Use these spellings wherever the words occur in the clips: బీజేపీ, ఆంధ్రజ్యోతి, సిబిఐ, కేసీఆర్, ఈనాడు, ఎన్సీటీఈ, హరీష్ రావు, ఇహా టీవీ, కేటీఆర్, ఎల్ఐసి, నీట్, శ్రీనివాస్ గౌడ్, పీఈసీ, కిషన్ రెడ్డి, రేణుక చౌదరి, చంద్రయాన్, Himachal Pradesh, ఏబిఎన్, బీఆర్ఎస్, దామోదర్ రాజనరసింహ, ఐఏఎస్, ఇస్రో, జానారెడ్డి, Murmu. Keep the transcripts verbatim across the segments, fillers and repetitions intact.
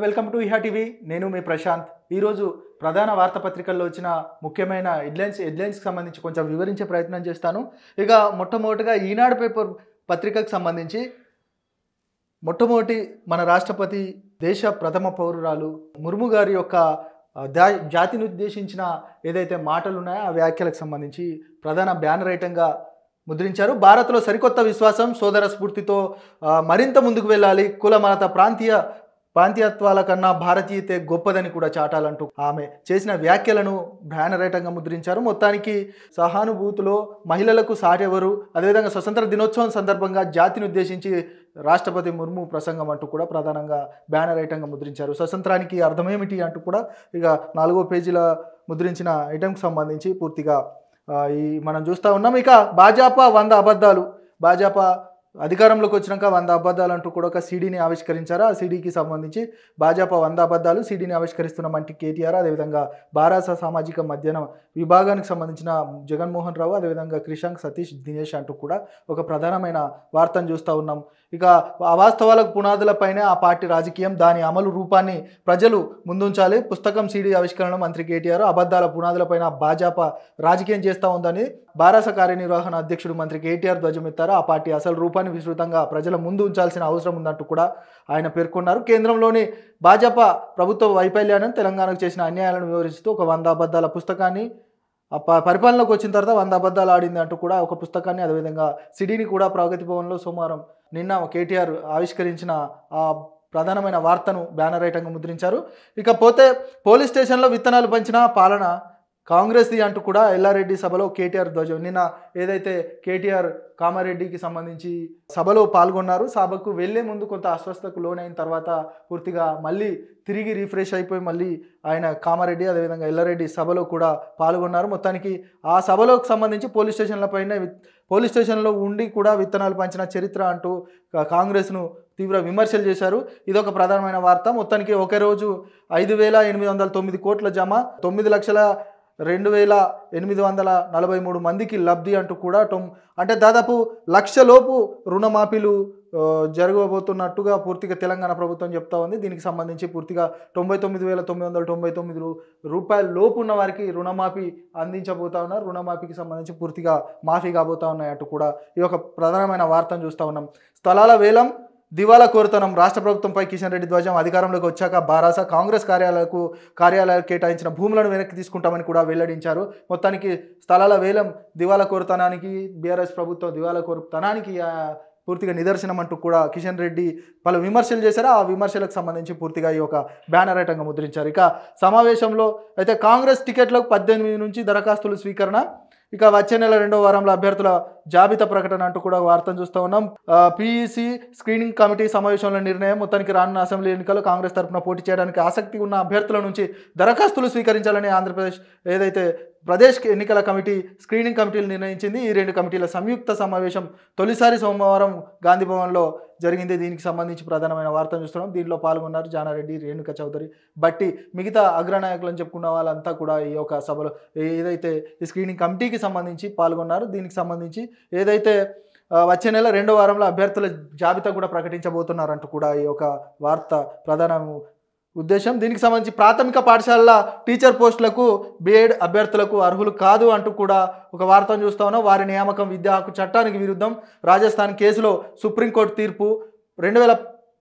Hello welcome to ఇహా టీవీ నేను మీ ప్రశాంత్ ఈ రోజు ప్రధాన వార్తాపత్రికల్లో వచ్చిన ముఖ్యమైన హెడ్లైన్స్ హెడ్లైన్స్ కి సంబంధించి కొంచెం వివరించే ప్రయత్నం చేస్తాను। ఇక మొట్టమొదటిగా ఈనాడు పేపర్ పత్రికకు సంబంధించి మొట్టమొదటి మన రాష్ట్రపతి దేశ ప్రథమ పౌరురాలు ముర్ము గారి యొక్క జాతిని ఉద్దేశించిన ఏదైతే మాటలు ఉన్నాయో ఆ వ్యాఖ్యలకు సంబంధించి ప్రధాన బ్యానర్ ఐటంగా ముద్రించారు। భారత్లో సరికొత్త విశ్వాసం సోదర స్ఫూర్తితో మరింత ముందుకు వెళ్ళాలి, కుల మత ప్రాంతీయ ప్రాంతీయత్వాల కన్నా భారతీయతే గొప్పదని కూడా చాటాలంటూ ఆమె చేసిన వ్యాఖ్యలను బ్యానరేటంగా ముద్రించారు। మొత్తానికి సహానుభూతిలో మహిళలకు సాటెవరు, అదేవిధంగా స్వతంత్ర దినోత్సవం సందర్భంగా జాతిని ఉద్దేశించి రాష్ట్రపతి ముర్ము ప్రసంగం అంటూ కూడా ప్రధానంగా బ్యానర్ ఐటంగా ముద్రించారు। స్వతంత్రానికి అర్థమేమిటి అంటూ కూడా ఇక నాలుగో పేజీల ముద్రించిన ఐటెంకి సంబంధించి పూర్తిగా ఈ మనం చూస్తూ ఉన్నాం। ఇక భాజపా వంద అబద్ధాలు, భాజపా అధికారంలోకి వచ్చినాక వంద అబద్ధాలు అంటూ కూడా ఒక సీడీని ఆవిష్కరించారు। ఆ సీడీకి సంబంధించి భాజపా వంద అబద్ధాలు సీడీని ఆవిష్కరిస్తున్నామంటే కేటీఆర్, అదేవిధంగా బారాస సామాజిక మధ్యాహ్నం విభాగానికి సంబంధించిన జగన్మోహన్ రావు, అదేవిధంగా క్రిషాంక్ సతీష్ దినేష్ అంటూ కూడా ఒక ప్రధానమైన వార్తను చూస్తూ ఉన్నాం। ఇక అవాస్తవాలకు పునాదులపైనే ఆ పార్టీ రాజకీయం, దాని అమలు రూపాన్ని ప్రజలు ముందుంచాలి, పుస్తకం సీడీ ఆవిష్కరణ మంత్రి కేటీఆర్, అబద్ధాల పునాదులపైన భాజపా రాజకీయం చేస్తూ ఉందని బారాస కార్యనిర్వహణ అధ్యక్షుడు మంత్రి కేటీఆర్ ధ్వజమెత్తారు। ఆ పార్టీ అసలు రూపాన్ని విస్తృతంగా ప్రజల ముందు ఉంచాల్సిన అవసరం ఉందంటూ కూడా ఆయన పేర్కొన్నారు। కేంద్రంలోని భాజపా ప్రభుత్వ వైఫల్యాన్ని, తెలంగాణకు చేసిన అన్యాయాలను వివరిస్తూ ఒక వంద అబద్ధాల పుస్తకాన్ని పరిపాలనలోకి వచ్చిన తర్వాత వంద అబద్ధాలు ఆడింది అంటూ కూడా ఒక పుస్తకాన్ని, అదేవిధంగా సిడీని కూడా ప్రగతి భవన్లో సోమవారం నిన్న కేటీఆర్ ఆవిష్కరించిన ఆ ప్రధానమైన వార్తను బ్యానర్ ఐటంగా ముద్రించారు। ఇకపోతే పోలీస్ స్టేషన్లో విత్తనాలు పంచిన పాలన కాంగ్రెస్ది అంటూ కూడా ఎల్లారెడ్డి సభలో కేటీఆర్ ధ్వజం, నిన్న ఏదైతే కేటీఆర్ కామారెడ్డికి సంబంధించి సభలో పాల్గొన్నారు। సభకు వెళ్ళే ముందు కొంత అస్వస్థతకు లోనైన తర్వాత పూర్తిగా మళ్ళీ తిరిగి రీఫ్రెష్ అయిపోయి మళ్ళీ ఆయన కామారెడ్డి, అదేవిధంగా ఎల్లారెడ్డి సభలో కూడా పాల్గొన్నారు। మొత్తానికి ఆ సభలోకి సంబంధించి పోలీస్ స్టేషన్లపైన పోలీస్ స్టేషన్లో ఉండి కూడా విత్తనాలు పంచిన చరిత్ర అంటూ కాంగ్రెస్ను తీవ్ర విమర్శలు చేశారు। ఇదొక ప్రధానమైన వార్త। మొత్తానికి ఒకే రోజు ఐదు వేల ఎనిమిది వందల తొమ్మిది కోట్ల జమ, తొమ్మిది లక్షల రెండు వేల ఎనిమిది వందల నలభై మూడు మందికి లబ్ధి అంటూ కూడా టొమ్ అంటే దాదాపు లక్షలోపు రుణమాఫీలు జరగబోతున్నట్టుగా పూర్తిగా తెలంగాణ ప్రభుత్వం చెప్తా ఉంది। దీనికి సంబంధించి పూర్తిగా తొంభై తొమ్మిది వేల తొమ్మిది వందల తొంభై తొమ్మిది రూపాయల లోపు ఉన్న వారికి రుణమాఫీ అందించబోతా ఉన్నారు, రుణమాఫీకి సంబంధించి పూర్తిగా మాఫీ కాబోతా ఉన్నాయి అంటూ కూడా ఈ యొక్క ప్రధానమైన వార్తను చూస్తూ ఉన్నాం। స్థలాల వేలం దివాలా కోరుతనం, రాష్ట్ర ప్రభుత్వంపై కిషన్ రెడ్డి ధ్వజం, అధికారంలోకి వచ్చాక బారాస కాంగ్రెస్ కార్యాలయాలకు కార్యాలయాలు కేటాయించిన భూములను వెనక్కి తీసుకుంటామని కూడా వెల్లడించారు। మొత్తానికి స్థలాల వేలం దివాలా కోరుతనానికి, బీఆర్ఎస్ ప్రభుత్వం దివాలా కోరుతనానికి పూర్తిగా నిదర్శనం అంటూ కూడా కిషన్ రెడ్డి పలు విమర్శలు చేశారు। ఆ విమర్శలకు సంబంధించి పూర్తిగా ఈ యొక్క బ్యానర్ ఐటంగా ముద్రించారు। ఇక సమావేశంలో అయితే కాంగ్రెస్ టికెట్లకు పద్దెనిమిది నుంచి దరఖాస్తులు స్వీకరణ, ఇక వచ్చే నెల రెండో వారంలో అభ్యర్థుల జాబితా ప్రకటన అంటూ కూడా వార్తను చూస్తూ ఉన్నాం। పీఈసీ స్క్రీనింగ్ కమిటీ సమావేశంలో నిర్ణయం, మొత్తానికి రానున్న అసెంబ్లీ ఎన్నికల్లో కాంగ్రెస్ తరఫున పోటీ చేయడానికి ఆసక్తి ఉన్న అభ్యర్థుల నుంచి దరఖాస్తులు స్వీకరించాలని ఆంధ్రప్రదేశ్ ఏదైతే ప్రదేశ్ ఎన్నికల కమిటీ స్క్రీనింగ్ కమిటీలు నిర్ణయించింది। ఈ రెండు కమిటీల సంయుక్త సమావేశం తొలిసారి సోమవారం గాంధీభవన్లో జరిగింది। దీనికి సంబంధించి ప్రధానమైన వార్తను చూస్తున్నాం। దీనిలో పాల్గొన్నారు జానారెడ్డి, రేణుక చౌదరి, బట్టి మిగతా అగ్రనాయకులను చెప్పుకున్న వాళ్ళంతా కూడా ఈ యొక్క సభలో ఏదైతే ఈ స్క్రీనింగ్ కమిటీకి సంబంధించి పాల్గొన్నారు। దీనికి సంబంధించి ఏదైతే వచ్చే నెల రెండో వారంలో అభ్యర్థుల జాబితా కూడా ప్రకటించబోతున్నారంటూ కూడా ఈ యొక్క వార్త ప్రధాన ఉద్దేశం। దీనికి సంబంధించి ప్రాథమిక పాఠశాలల టీచర్ పోస్టులకు బీఎడ్ అభ్యర్థులకు అర్హులు కాదు అంటూ కూడా ఒక వార్తను చూస్తూ ఉన్నాం। వారి నియామకం విద్యా హక్కు చట్టానికి విరుద్ధం, రాజస్థాన్ కేసులో సుప్రీంకోర్టు తీర్పు, రెండు వేల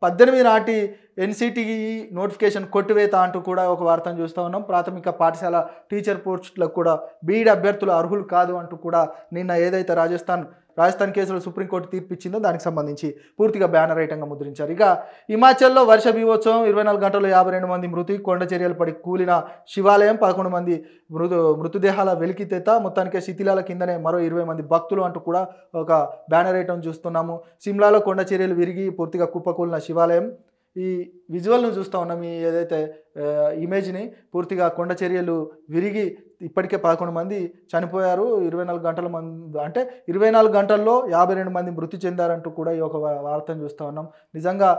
పద్దెనిమిది నాటి ఎన్సీటీఈ నోటిఫికేషన్ కొట్టివేత అంటూ కూడా ఒక వార్తను చూస్తూ ఉన్నాం। ప్రాథమిక పాఠశాల టీచర్ పోస్టులకు కూడా బీఎడ్ అభ్యర్థులు అర్హులు కాదు అంటూ కూడా నిన్న ఏదైతే రాజస్థాన్ రాజస్థాన్ కేసులో సుప్రీంకోర్టు తీర్పు ఇచ్చిందో దానికి సంబంధించి పూర్తిగా బ్యానర్ ఐటంగా ముద్రించారు। ఇక హిమాచల్లో వర్ష బీభోత్సవం, ఇరవై నాలుగు గంటల్లో యాభై రెండు మంది మృతి, కొండ చర్యలు పడి కూలిన శివాలయం, పదకొండు మంది మృదు మృతదేహాల వెలికితేత, మొత్తానికి శిథిలాల కిందనే మరో ఇరవై మంది భక్తులు అంటూ కూడా ఒక బ్యానర్ ఐటం చూస్తున్నాము। సిమ్లాలో కొండ చర్యలు విరిగి పూర్తిగా కుప్పకూలిన శివాలయం, ఈ విజువల్ను చూస్తూ ఉన్నాం, ఈ ఏదైతే ఇమేజ్ని పూర్తిగా కొండ చర్యలు విరిగి ఇప్పటికే పదకొండు మంది చనిపోయారు, ఇరవై నాలుగు గంటల మంది అంటే ఇరవై నాలుగు గంటల్లో యాభై రెండు మంది మృతి చెందారంటూ కూడా ఈ ఒక వార్తను చూస్తూ ఉన్నాం। నిజంగా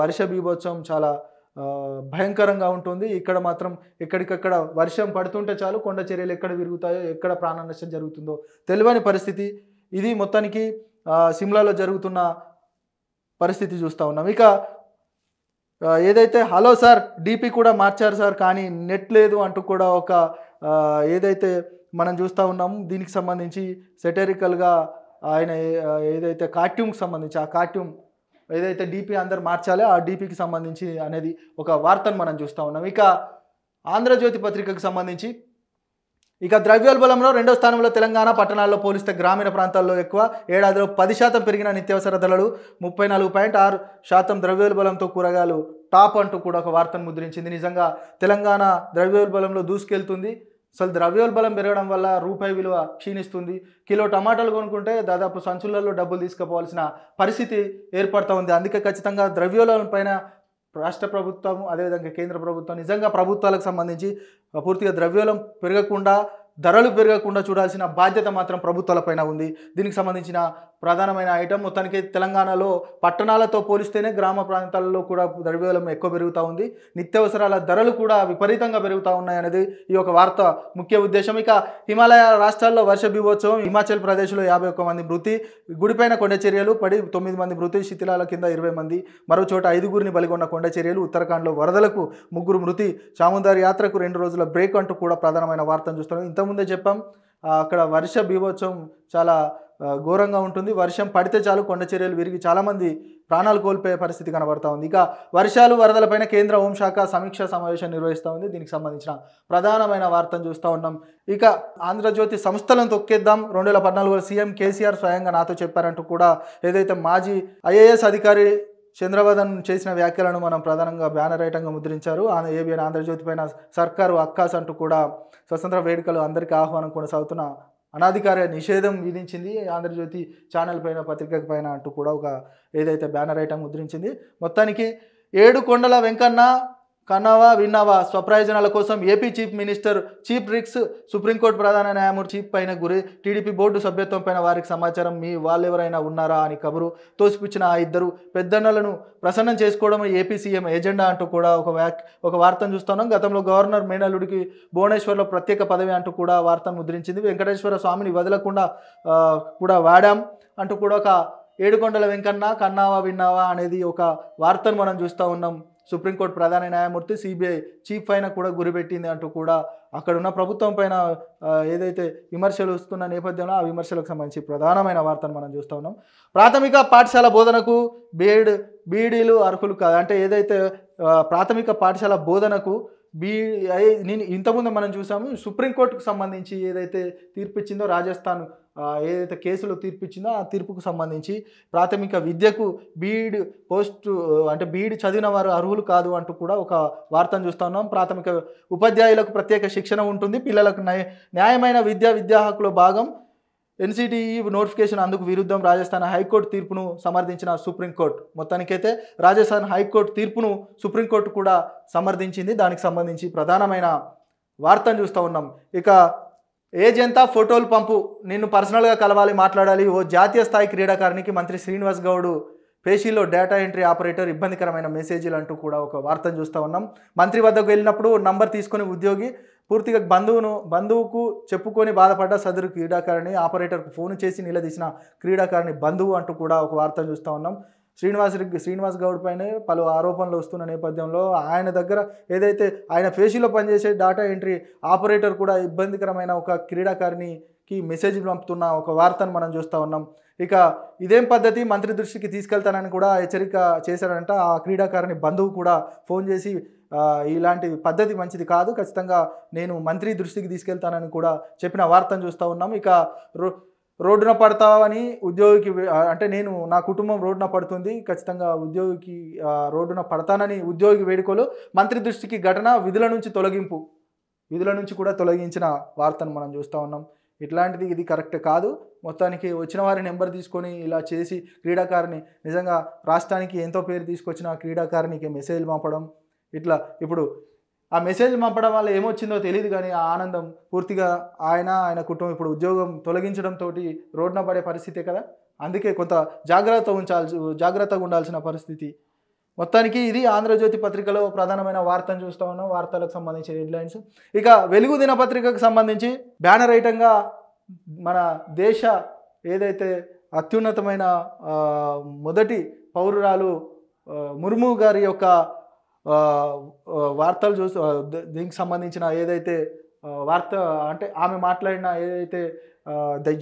వర్ష బీభోత్సవం చాలా భయంకరంగా ఉంటుంది। ఇక్కడ మాత్రం ఎక్కడికక్కడ వర్షం పడుతుంటే చాలు కొండ చర్యలు ఎక్కడ విరుగుతాయో, ఎక్కడ ప్రాణ నష్టం జరుగుతుందో తెలియని పరిస్థితి ఇది। మొత్తానికి సిమ్లాలో జరుగుతున్న పరిస్థితి చూస్తూ ఉన్నాం। ఇక ఏదైతే హలో సార్ డిపి కూడా మార్చారు సార్ కానీ నెట్ లేదు అంటూ కూడా ఒక ఏదైతే మనం చూస్తా ఉన్నాం దీనికి సంబంధించి సెటరికల్ గా ఆయన ఏదైతే కార్టూన్ కి సంబంధించి ఆ కార్టూన్ ఏదైతే డిపి అందరూ మార్చాలి ఆ డిపికి సంబంధించి అనేది ఒక వార్తను మనం చూస్తా ఉన్నాం। ఇక ఆంధ్రజ్యోతి పత్రికకు సంబంధించి ఇక ద్రవ్యోల్బలంలో రెండో స్థానంలో తెలంగాణ పట్టణాల్లో పోలిస్తే గ్రామీణ ప్రాంతాల్లో ఎక్కువ ఏడాదిలో పది శాతం పెరిగిన నిత్యావసర ధరలు ముప్పై నాలుగు పాయింట్ ఆరు శాతం ద్రవ్యోల్బలంతో కూరగాయలు టాప్ అంటూ కూడా ఒక వార్తను ముద్రించింది। నిజంగా తెలంగాణ ద్రవ్యోల్బలంలో దూసుకెళ్తుంది, అసలు ద్రవ్యోల్బలం పెరగడం వల్ల రూపాయి విలువ క్షీణిస్తుంది, కిలో టమాటాలు కొనుక్కుంటే దాదాపు సంచులలో డబ్బులు తీసుకుపోవాల్సిన పరిస్థితి ఏర్పడుతూ ఉంది। అందుకే ఖచ్చితంగా ద్రవ్యోల్బలం పైన రాష్ట్ర ప్రభుత్వం అదేవిధంగా కేంద్ర ప్రభుత్వం నిజంగా ప్రభుత్వాలకు సంబంధించి పూర్తిగా ద్రవ్యోల్బణం పెరగకుండా ధరలు పెరగకుండా చూడాల్సిన బాధ్యత మాత్రం ప్రభుత్వాలపైన ఉంది। దీనికి సంబంధించిన ప్రధానమైన ఐటమ్ మొత్తానికి తెలంగాణలో పట్టణాలతో పోలిస్తేనే గ్రామ ప్రాంతాలలో కూడా ద్రవ్యోల్బణం ఎక్కువ పెరుగుతూ ఉంది, నిత్యావసరాల ధరలు కూడా విపరీతంగా పెరుగుతూ ఉన్నాయనేది ఈ ఒక వార్త ముఖ్య ఉద్దేశం। ఇక హిమాలయ రాష్ట్రాల్లో వర్ష బీభోత్సవం, హిమాచల్ ప్రదేశ్లో యాభై ఒక్క మంది మృతి, గుడిపైన కొండ చర్యలు పడి తొమ్మిది మంది మృతి, శిథిలాల కింద ఇరవై మంది, మరో చోట ఐదుగురిని బలిగొన్న కొండ చర్యలు, ఉత్తరాఖండ్లో వరదలకు ముగ్గురు మృతి, చాముందారి యాత్రకు రెండు రోజుల బ్రేక్ అంటూ కూడా ప్రధానమైన వార్తను చూస్తున్నాం। ఇంతకుముందే చెప్పాం అక్కడ వర్ష బీభోత్సవం చాలా ఘోరంగా ఉంటుంది, వర్షం పడితే చాలు కొండ చర్యలు విరిగి చాలామంది ప్రాణాలు కోల్పోయే పరిస్థితి కనబడతా ఉంది। ఇక వర్షాలు వరదలపైన కేంద్ర హోంశాఖ సమీక్షా సమావేశం నిర్వహిస్తూ ఉంది, దీనికి సంబంధించిన ప్రధానమైన వార్తను చూస్తూ ఉన్నాం। ఇక ఆంధ్రజ్యోతి సంస్థలను తొక్కేద్దాం, రెండు వేల పద్నాలుగులో సీఎం కేసీఆర్ స్వయంగా నాతో చెప్పారంటూ కూడా ఏదైతే మాజీ ఐఏఎస్ అధికారి చంద్రబాబు చేసిన వ్యాఖ్యలను మనం ప్రధానంగా బ్యానర్ ఐటంగా ముద్రించారు। ఏబిఎన్ ఆంధ్రజ్యోతి పైన సర్కారు అక్కాస్ అంటూ కూడా స్వతంత్ర వేడుకలు అందరికీ ఆహ్వానం కొనసాగుతున్న అనాధికార నిషేధం విధించింది ఆంధ్రజ్యోతి ఛానల్ పైన పత్రిక పైన అంటూ కూడా ఒక ఏదైతే బ్యానర్ ఐటమ్ ముద్రించింది। మొత్తానికి ఏడు కొండల వెంకన్న కన్నావా విన్నావా స్వప్రయోజనాల కోసం ఏపీ చీఫ్ మినిస్టర్ చీఫ్ రిక్స్, సుప్రీంకోర్టు ప్రధాన న్యాయమూర్తి చీఫ్ పైన గురి, టీడీపీ బోర్డు సభ్యత్వం పైన వారికి సమాచారం, మీ వాళ్ళెవరైనా ఉన్నారా అని కబురు తోసిపుచ్చిన ఆ ఇద్దరు పెద్దన్నలను ప్రసన్నం చేసుకోవడం ఏపీ సీఎం ఎజెండా అంటూ కూడా ఒక వ్యాక్ ఒక వార్తను చూస్తున్నాం। గతంలో గవర్నర్ మేనల్లుడికి భువనేశ్వర్లో ప్రత్యేక పదవి అంటూ కూడా వార్తను ముద్రించింది, వెంకటేశ్వర స్వామిని వదలకుండా కూడా వాడాం అంటూ కూడా ఒక ఏడుకొండల వెంకన్న కన్నావా విన్నావా అనేది ఒక వార్తను మనం చూస్తూ ఉన్నాం। సుప్రీంకోర్టు ప్రధాన న్యాయమూర్తి సిబిఐ చీఫ్ పైన కూడా గురిపెట్టింది అంటూ కూడా అక్కడున్న ప్రభుత్వం పైన ఏదైతే విమర్శలు వస్తున్న నేపథ్యంలో ఆ విమర్శలకు సంబంధించి ప్రధానమైన వార్తను మనం చూస్తూ ఉన్నాం। ప్రాథమిక పాఠశాల బోధనకు బీడ్ బీడీలు అర్హులు కాదు అంటే ఏదైతే ప్రాథమిక పాఠశాల బోధనకు బీ నేను ఇంతకుముందు మనం చూసాము సుప్రీంకోర్టుకు సంబంధించి ఏదైతే తీర్పిచ్చిందో రాజస్థాన్ ఏదైతే కేసులో తీర్పిచ్చిందో ఆ తీర్పుకు సంబంధించి ప్రాథమిక విద్యకు బీఈడి పోస్ట్ అంటే బీఈడి చదివిన వారు అర్హులు కాదు అంటూ కూడా ఒక వార్తను చూస్తూ ఉన్నాం। ప్రాథమిక ఉపాధ్యాయులకు ప్రత్యేక శిక్షణ ఉంటుంది, పిల్లలకు న్యాయమైన విద్య విద్యా హక్కులో భాగం, ఎన్సీటీఈ నోటిఫికేషన్ అందుకు విరుద్ధం రాజస్థాన్ హైకోర్టు తీర్పును సమర్థించిన సుప్రీంకోర్టు। మొత్తానికైతే రాజస్థాన్ హైకోర్టు తీర్పును సుప్రీంకోర్టు కూడా సమర్థించింది, దానికి సంబంధించి ప్రధానమైన వార్తను చూస్తూ ఉన్నాం। ఇక ఏజెంతా ఫోటోలు పంపు, నిన్ను పర్సనల్గా కలవాలి మాట్లాడాలి, ఓ జాతీయ స్థాయి క్రీడాకారునికి మంత్రి శ్రీనివాస్ గౌడ్ పేషీలో డేటా ఎంట్రీ ఆపరేటర్ ఇబ్బందికరమైన మెసేజీలు అంటూ కూడా ఒక వార్తను చూస్తూ ఉన్నాం। మంత్రి వద్దకు వెళ్ళినప్పుడు నంబర్ తీసుకుని ఉద్యోగి పూర్తిగా బంధువును బంధువుకు చెప్పుకొని బాధపడ్డ సదరు క్రీడాకారిణి ఆపరేటర్కు ఫోన్ చేసి నిలదీసిన క్రీడాకారిణి బంధువు అంటూ కూడా ఒక వార్తను చూస్తూ ఉన్నాం। శ్రీనివాస్ శ్రీనివాస్ గౌడ్ పైన పలు ఆరోపణలు వస్తున్న నేపథ్యంలో ఆయన దగ్గర ఏదైతే ఆయన పేషీలో పనిచేసే డేటా ఎంట్రీ ఆపరేటర్ కూడా ఇబ్బందికరమైన ఒక క్రీడాకారిణికి మెసేజ్ పంపుతున్న ఒక వార్తను మనం చూస్తూ ఉన్నాం। ఇక ఇదేం పద్ధతి మంత్రి దృష్టికి తీసుకెళ్తానని కూడా హెచ్చరిక చేశారంట, ఆ క్రీడాకారిణి బంధువు కూడా ఫోన్ చేసి ఇలాంటి పద్ధతి మంచిది కాదు, ఖచ్చితంగా నేను మంత్రి దృష్టికి తీసుకెళ్తానని కూడా చెప్పిన వార్తను చూస్తూ ఉన్నాం। ఇక రో రోడ్డున పడతావని ఉద్యోగికి అంటే నేను నా కుటుంబం రోడ్డున పడుతుంది, ఖచ్చితంగా ఉద్యోగికి రోడ్డున పడతానని ఉద్యోగి వేడుకలు, మంత్రి దృష్టికి ఘటన, విధుల నుంచి తొలగింపు, విధుల నుంచి కూడా తొలగించిన వార్తను మనం చూస్తూ ఉన్నాం। ఇట్లాంటిది ఇది కరెక్ట్ కాదు, మొత్తానికి వచ్చిన వారి నెంబర్ తీసుకొని ఇలా చేసి క్రీడాకారిణి నిజంగా రాష్ట్రానికి ఎంతో పేరు తీసుకొచ్చిన క్రీడాకారిణికి మెసేజ్ పంపడం ఇట్లా ఇప్పుడు ఆ మెసేజ్ పంపడం వల్ల ఏమొచ్చిందో తెలియదు కానీ ఆ ఆనందం పూర్తిగా ఆయన ఆయన కుటుంబం ఇప్పుడు ఉద్యోగం తొలగించడంతో రోడ్డున పడే పరిస్థితే కదా, అందుకే కొంత జాగ్రత్త ఉంచాల్సి జాగ్రత్తగా ఉండాల్సిన పరిస్థితి। మొత్తానికి ఇది ఆంధ్రజ్యోతి పత్రికలో ప్రధానమైన వార్తను చూస్తూ ఉన్నాం, వార్తలకు సంబంధించిన హెడ్లైన్స్। ఇక వెలుగు దినపత్రికకు సంబంధించి బ్యానర్ ఐటంగా మన దేశ ఏదైతే అత్యున్నతమైన మొదటి పౌరురాలు ముర్ము గారి యొక్క వార్తలు చూసి దీనికి సంబంధించిన ఏదైతే వార్త అంటే ఆమె మాట్లాడిన ఏదైతే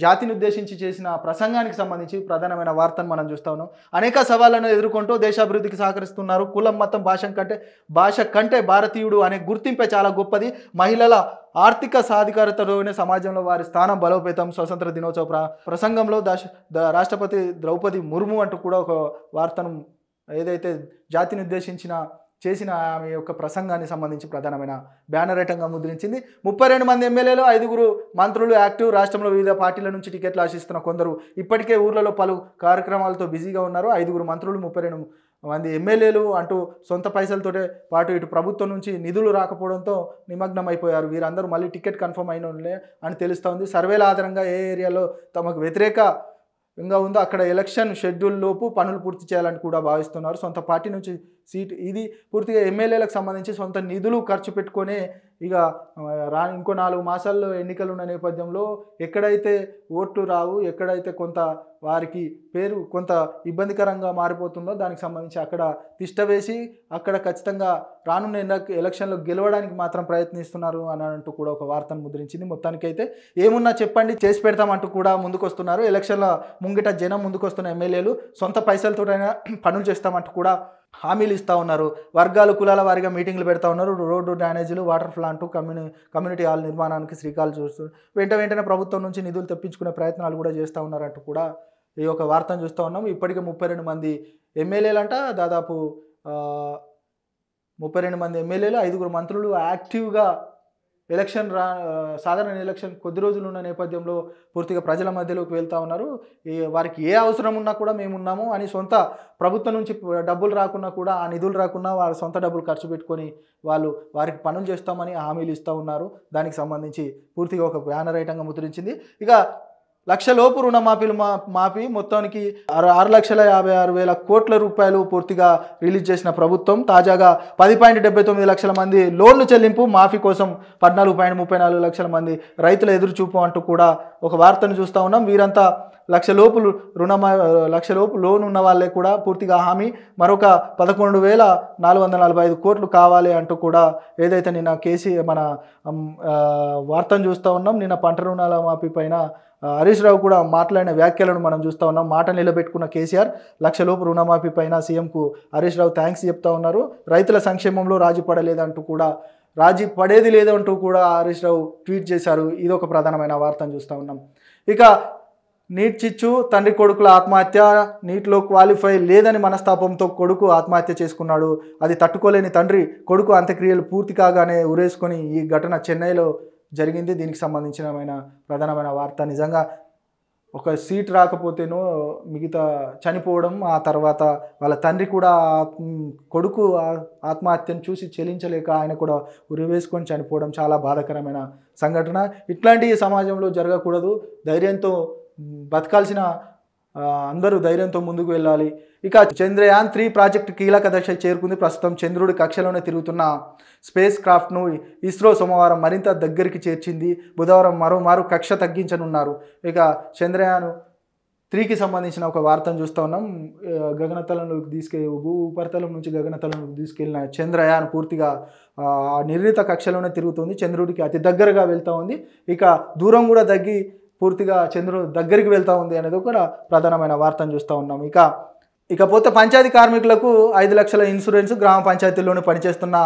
జాతిని ఉద్దేశించి చేసిన ప్రసంగానికి సంబంధించి ప్రధానమైన వార్తను మనం చూస్తా ఉన్నాం. అనేక సవాళ్లను ఎదుర్కొంటూ దేశాభివృద్ధికి సహకరిస్తున్నారు. కులం మతం భాష కంటే భాష కంటే భారతీయుడు అనే గుర్తింపే చాలా గొప్పది. మహిళల ఆర్థిక సాధికారతలోనే సమాజంలో వారి స్థానం బలోపేతం. స్వతంత్ర దినోత్సవ ప్రసంగంలో రాష్ట్రపతి ద్రౌపది ముర్ము అంటూ కూడా ఒక వార్తను ఏదైతే జాతిని ఉద్దేశించిన చేసిన ఆమె యొక్క ప్రసంగానికి సంబంధించి ప్రధానమైన బ్యానర్ ఐటంగా ముద్రించింది. ముప్పై రెండు మంది ఎమ్మెల్యేలు ఐదుగురు మంత్రులు యాక్టివ్. రాష్ట్రంలో వివిధ పార్టీల నుంచి టికెట్లు ఆశిస్తున్న కొందరు ఇప్పటికే ఊర్లలో పలు కార్యక్రమాలతో బిజీగా ఉన్నారు. ఐదుగురు మంత్రులు ముప్పై రెండు మంది ఎమ్మెల్యేలు అంటూ సొంత పైసలతోటే పాటు ఇటు ప్రభుత్వం నుంచి నిధులు రాకపోవడంతో నిమగ్నం అయిపోయారు. వీరందరూ మళ్ళీ టికెట్ కన్ఫర్మ్ అయినలే అని తెలుస్తూ ఉంది. సర్వేల ఆధారంగా ఏ ఏరియాలో తమకు వ్యతిరేక ఇంకా ఉందో అక్కడ ఎలక్షన్ షెడ్యూల్లోపు పనులు పూర్తి చేయాలని కూడా భావిస్తున్నారు. సొంత పార్టీ నుంచి సీట్ ఇది పూర్తిగా ఎమ్మెల్యేలకు సంబంధించి సొంత నిధులు ఖర్చు పెట్టుకొని ఇక రా ఇంకో నాలుగు మాసాల్లో ఎన్నికలు ఉన్న నేపథ్యంలో ఎక్కడైతే ఓట్లు రావు, ఎక్కడైతే కొంత వారికి పేరు కొంత ఇబ్బందికరంగా మారిపోతుందో దానికి సంబంధించి అక్కడ తిష్టవేసి అక్కడ ఖచ్చితంగా రానున్న ఎన్న ఎలక్షన్లో గెలవడానికి మాత్రం ప్రయత్నిస్తున్నారు అని అంటూ కూడా ఒక వార్తను ముద్రించింది. మొత్తానికైతే ఏమున్నా చెప్పండి చేసి పెడతామంటూ కూడా ముందుకొస్తున్నారు. ఎలక్షన్ల ముంగిట జనం ముందుకొస్తున్న ఎమ్మెల్యేలు సొంత పైసలతోటైనా పనులు చేస్తామంటూ కూడా హామీలు ఇస్తూ ఉన్నారు. వర్గాలు కులాల వారిగా మీటింగ్లు పెడతా ఉన్నారు. రోడ్డు డ్యానేజీలు, వాటర్ ప్లాంట్, కమ్యూని కమ్యూనిటీ హాల్ నిర్మాణానికి శ్రీకాలు చూస్తున్నారు. వెంట వెంటనే ప్రభుత్వం నుంచి నిధులు తెప్పించుకునే ప్రయత్నాలు కూడా చేస్తూ ఉన్నారంటూ కూడా ఈ యొక్క వార్తను చూస్తూ ఉన్నాం. ఇప్పటికే ముప్పై రెండు మంది ఎమ్మెల్యేలంట, దాదాపు ముప్పై రెండు మంది ఎమ్మెల్యేలు ఐదుగురు మంత్రులు యాక్టివ్గా ఎలక్షన్ రా సాధారణ ఎలక్షన్ కొద్ది రోజులు ఉన్న నేపథ్యంలో పూర్తిగా ప్రజల మధ్యలోకి వెళ్తూ ఉన్నారు. వారికి ఏ అవసరం ఉన్నా కూడా మేమున్నాము అని సొంత ప్రభుత్వం నుంచి డబ్బులు రాకున్నా కూడా ఆ నిధులు రాకున్నా వారి సొంత డబ్బులు ఖర్చు పెట్టుకొని వాళ్ళు వారికి పనులు చేస్తామని హామీలు ఇస్తూ ఉన్నారు. దానికి సంబంధించి పూర్తిగా ఒక బ్యానర్ ఐటంగా ముద్రించింది. ఇక లక్షలోపు రుణమాఫీలు మా మాఫీ మొత్తానికి ఆరు ఆరు లక్షల యాభై ఆరు వేల కోట్ల రూపాయలు పూర్తిగా రిలీజ్ చేసిన ప్రభుత్వం తాజాగా పది పాయింట్ డెబ్బై తొమ్మిది లక్షల మంది లోన్లు చెల్లింపు మాఫీ కోసం పద్నాలుగు పాయింట్ ముప్పై నాలుగు లక్షల మంది రైతుల ఎదురుచూపు అంటూ కూడా ఒక వార్తను చూస్తూ ఉన్నాం. వీరంతా లక్షలోపు రుణమా లక్షలోపు లోన్ ఉన్న వాళ్ళే కూడా పూర్తిగా హామీ మరొక పదకొండు వేల నాలుగు వందల నలభై ఐదు కోట్లు కావాలి అంటూ కూడా ఏదైతే నిన్న కేసీఆర్ మన వార్తను చూస్తూ ఉన్నాం. నిన్న పంట రుణాల మాఫీ పైన హరీష్ రావు కూడా మాట్లాడిన వ్యాఖ్యలను మనం చూస్తూ ఉన్నాం. మాట నిలబెట్టుకున్న కేసీఆర్ లక్షలోపు రుణమాఫీ పైన సీఎంకు హరీష్ రావు థ్యాంక్స్ చెప్తా ఉన్నారు. రైతుల సంక్షేమంలో రాజీ పడలేదంటూ కూడా రాజీ పడేది లేదంటూ కూడా హరీష్ రావు ట్వీట్ చేశారు. ఇది ఒక ప్రధానమైన వార్తను చూస్తూ ఉన్నాం. ఇక నీట్ చిచ్చు, తండ్రి కొడుకుల ఆత్మహత్య. నీట్లో క్వాలిఫై లేదని మనస్తాపంతో కొడుకు ఆత్మహత్య చేసుకున్నాడు. అది తట్టుకోలేని తండ్రి కొడుకు అంత్యక్రియలు పూర్తి కాగానే ఉరేసుకొని ఈ ఘటన చెన్నైలో జరిగింది. దీనికి సంబంధించిన ప్రధానమైన వార్త. నిజంగా ఒక సీట్ రాకపోతేనో మిగతా చనిపోవడం, ఆ తర్వాత వాళ్ళ తండ్రి కూడా కొడుకు ఆత్మహత్యను చూసి చెలించలేక ఆయన కూడా ఉరివేసుకొని చనిపోవడం చాలా బాధాకరమైన సంఘటన. ఇట్లాంటి సమాజంలో జరగకూడదు. ధైర్యంతో బతకాల్సిన అందరూ ధైర్యంతో ముందుకు వెళ్ళాలి. ఇక చంద్రయాన్ త్రీ ప్రాజెక్టు కీలక దశ చేరుకుంది. ప్రస్తుతం చంద్రుడి కక్షలోనే తిరుగుతున్న స్పేస్ క్రాఫ్ట్ను ఇస్రో సోమవారం మరింత దగ్గరికి చేర్చింది. బుధవారం మరోమారు కక్ష తగ్గించనున్నారు. ఇక చంద్రయాన్ త్రీకి సంబంధించిన ఒక వార్తను చూస్తూ ఉన్నాం. గగనతలంలోకి తీసుకె భూ ఉపరితలం నుంచి గగనతలంలోకి తీసుకెళ్లిన చంద్రయాన్ పూర్తిగా నిర్ణీత కక్షలోనే తిరుగుతుంది. చంద్రుడికి అతి దగ్గరగా వెళ్తూ ఉంది. ఇక దూరం కూడా తగ్గి పూర్తిగా చంద్రుడు దగ్గరికి వెళ్తూ ఉంది అనేది కూడా ప్రధానమైన వార్తను చూస్తూ ఉన్నాం. ఇక ఇకపోతే పంచాయతీ కార్మికులకు ఐదు లక్షల ఇన్సూరెన్స్, గ్రామ పంచాయతీల్లోనే పనిచేస్తున్న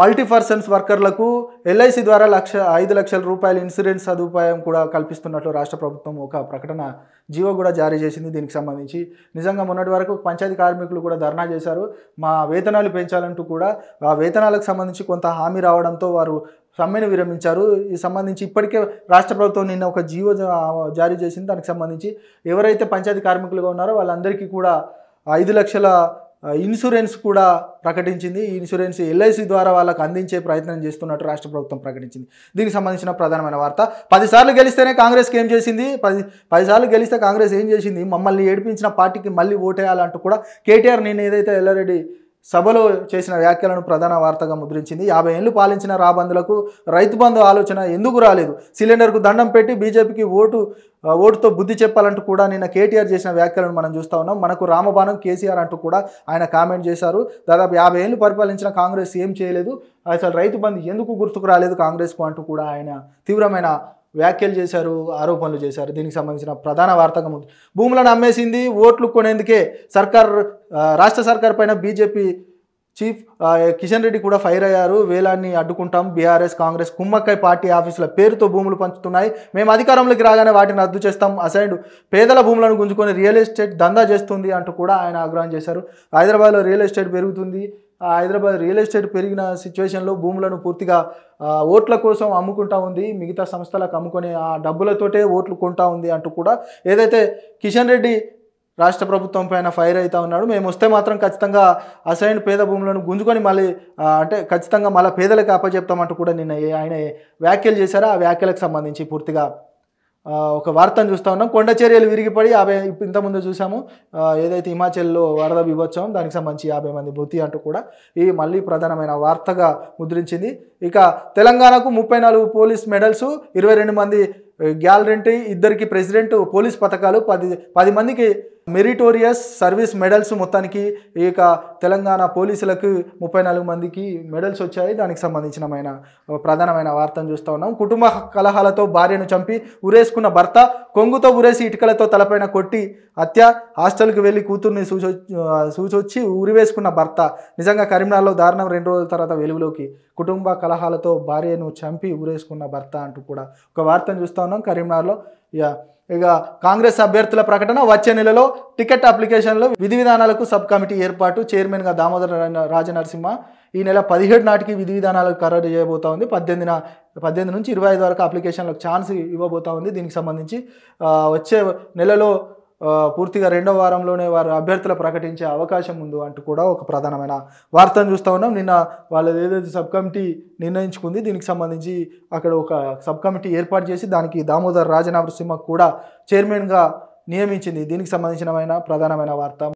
మల్టీపర్సన్స్ వర్కర్లకు ఎల్ఐసి ద్వారా లక్ష ఐదు లక్షల రూపాయల ఇన్సూరెన్స్ సదుపాయం కూడా కల్పిస్తున్నట్లు రాష్ట్ర ప్రభుత్వం ఒక ప్రకటన జీవో కూడా జారీ చేసింది. దీనికి సంబంధించి నిజంగా మొన్నటి వరకు పంచాయతీ కార్మికులు కూడా ధర్నా చేశారు. మా వేతనాలు పెంచాలంటూ కూడా ఆ వేతనాలకు సంబంధించి కొంత హామీ రావడంతో వారు సమ్మెను విరమించారు. ఈ సంబంధించి ఇప్పటికే రాష్ట్ర ప్రభుత్వం నిన్న ఒక జీవో జారీ చేసింది. దానికి సంబంధించి ఎవరైతే పంచాయతీ కార్మికులుగా ఉన్నారో వాళ్ళందరికీ కూడా ఐదు లక్షల ఇన్సూరెన్స్ కూడా ప్రకటించింది. ఈ ఇన్సూరెన్స్ ఎల్ఐసి ద్వారా వాళ్ళకు అందించే ప్రయత్నం చేస్తున్నట్టు రాష్ట్ర ప్రభుత్వం ప్రకటించింది. దీనికి సంబంధించిన ప్రధానమైన వార్త. పదిసార్లు గెలిస్తేనే కాంగ్రెస్కి ఏం చేసింది, పది పదిసార్లు గెలిస్తే కాంగ్రెస్ ఏం చేసింది, మమ్మల్ని ఏడిపించిన పార్టీకి మళ్ళీ ఓటేయాలంటూ కూడా కేటీఆర్ నేను ఏదైతే ఎల్లారెడ్డి సభలో చేసిన వ్యాఖ్యలను ప్రధాన వార్తగా ముద్రించింది. యాభై ఏళ్లు పాలించిన రాబందులకు రైతు బంధు ఆలోచన ఎందుకు రాలేదు, సిలిండర్కు దండం పెట్టి బీజేపీకి ఓటు ఓటుతో బుద్ధి చెప్పాలంటూ కూడా నిన్న కేటీఆర్ చేసిన వ్యాఖ్యలను మనం చూస్తూ ఉన్నాం. మనకు రామబాణం కేసీఆర్ అంటూ కూడా ఆయన కామెంట్ చేశారు. దాదాపు యాభై ఏళ్ళు పరిపాలించిన కాంగ్రెస్ ఏం చేయలేదు, అసలు రైతు బంధు ఎందుకు గుర్తుకు రాలేదు కాంగ్రెస్కు అంటూ కూడా ఆయన తీవ్రమైన వ్యాఖ్యలు చేశారు, ఆరోపణలు చేశారు. దీనికి సంబంధించిన ప్రధాన వార్తగా ముందు భూములను అమ్మేసింది ఓట్లు కొనేందుకే సర్కార్ రాష్ట్ర సర్కార్ పైన బీజేపీ చీఫ్ కిషన్ రెడ్డి కూడా ఫైర్ అయ్యారు. వేలాన్ని అడ్డుకుంటాం, బీఆర్ఎస్ కాంగ్రెస్ కుమ్మక్కై పార్టీ ఆఫీసుల పేరుతో భూములు పంచుతున్నాయి, మేము అధికారంలోకి రాగానే వాటిని రద్దు చేస్తాం, అసైన్డ్ పేదల భూములను గుంజుకొని రియల్ ఎస్టేట్ దందా చేస్తుంది అంటూ కూడా ఆయన ఆగ్రహం చేశారు. హైదరాబాద్లో రియల్ ఎస్టేట్ పెరుగుతుంది, హైదరాబాద్ రియల్ ఎస్టేట్ పెరిగిన సిచ్యువేషన్లో భూములను పూర్తిగా ఓట్ల కోసం అమ్ముకుంటా ఉంది, మిగతా సంస్థలకు అమ్ముకొని ఆ డబ్బులతోటే ఓట్లు కొంటా ఉంది అంటూ కూడా ఏదైతే కిషన్ రెడ్డి రాష్ట్ర ప్రభుత్వం పైన ఫైర్ అవుతూ ఉన్నాడు. మేము వస్తే మాత్రం ఖచ్చితంగా అసైన్ పేద భూములను గుంజుకొని మళ్ళీ అంటే ఖచ్చితంగా మళ్ళీ పేదలకు అప్పచెప్తామంటూ కూడా నిన్న ఆయన వ్యాఖ్యలు చేశారు. ఆ వ్యాఖ్యలకు సంబంధించి పూర్తిగా ఒక వార్తను చూస్తూ ఉన్నాం. కొండ చర్యలు విరిగిపడి యాభై ఇంతకుముందు చూసాము ఏదైతే హిమాచల్లో వరద బీభత్సం, దానికి సంబంధించి యాభై మంది మృతి అంటూ కూడా ఇది మళ్ళీ ప్రధానమైన వార్తగా ముద్రించింది. ఇక తెలంగాణకు ముప్పై నాలుగు పోలీస్ మెడల్స్, ఇరవై రెండు మంది గ్యాలరెంటీ, ఇద్దరికి ప్రెసిడెంట్ పోలీస్ పథకాలు, పది పది మందికి మెరిటోరియస్ సర్వీస్ మెడల్స్. మొత్తానికి ఇక తెలంగాణ పోలీసులకు ముప్పై నాలుగు మందికి మెడల్స్ వచ్చాయి. దానికి సంబంధించిన ప్రధానమైన వార్తను చూస్తూ ఉన్నాం. కుటుంబ కలహాలతో భార్యను చంపి ఉరేసుకున్న భర్త, కొంగుతో ఉరేసి ఇటుకలతో తలపైన కొట్టి హత్య, హాస్టల్కి వెళ్ళి కూతుర్ని సూచొ సూచొచ్చి ఉరివేసుకున్న భర్త. నిజంగా కరీంనగర్లో దారుణం రెండు రోజుల తర్వాత వెలుగులోకి, కుటుంబ కలహాలతో భార్యను చంపి ఉరేసుకున్న భర్త అంటూ కూడా ఒక వార్తను చూస్తూ ఉన్నాం కరీంనగర్లో. ఇక ఇక కాంగ్రెస్ అభ్యర్థుల ప్రకటన, వచ్చే నెలలో టికెట్ అప్లికేషన్లో విధి విధానాలకు సబ్ కమిటీ ఏర్పాటు, చైర్మన్గా దామోదర్ రాజనరసింహ. ఈ నెల పదిహేడు నాటికి విధి విధానాలకు ఖరారు చేయబోతా ఉంది. పద్దెనిమిదిన పద్దెనిమిది నుంచి ఇరవై ఐదు వరకు అప్లికేషన్లకు ఛాన్స్ ఇవ్వబోతా ఉంది. దీనికి సంబంధించి వచ్చే నెలలో పూర్తిగా రెండో వారంలోనే వారు అభ్యర్థులు ప్రకటించే అవకాశం ఉంది అంటూ కూడా ఒక ప్రధానమైన వార్తను చూస్తూ ఉన్నాం. నిన్న వాళ్ళు ఏదైతే సబ్ కమిటీ నిర్ణయించుకుంది, దీనికి సంబంధించి అక్కడ ఒక సబ్ కమిటీ ఏర్పాటు చేసి దానికి దామోదర్ రాజనరసింహ కూడా చైర్మన్గా నియమించింది. దీనికి సంబంధించిన ప్రధానమైన వార్త.